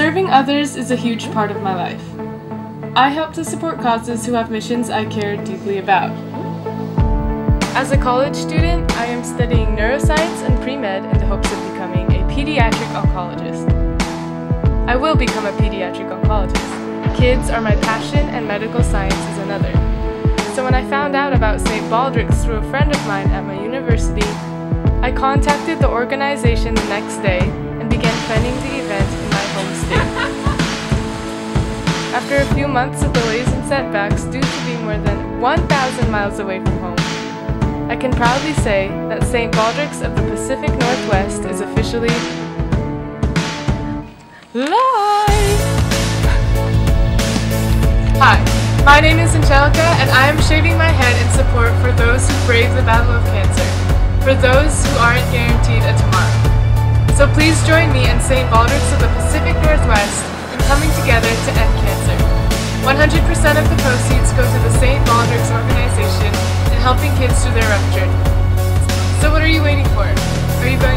Serving others is a huge part of my life. I help to support causes who have missions I care deeply about. As a college student, I am studying neuroscience and pre-med in the hopes of becoming a pediatric oncologist. I will become a pediatric oncologist. Kids are my passion and medical science is another. So when I found out about St. Baldrick's through a friend of mine at my university, I contacted the organization the next day and began planning the event in my home state. After a few months of delays and setbacks due to being more than 1,000 miles away from home, I can proudly say that St. Baldrick's of the Pacific Northwest is officially live! Hi. My name is Angelica, and I am shaving my head in support for those who brave the battle of cancer, for those who aren't guaranteed a tomorrow. So please join me in St. Baldrick's of the Pacific Northwest in coming together to end cancer. 100% of the proceeds go to the St. Baldrick's organization in helping kids through their rough journey. So what are you waiting for? Are you going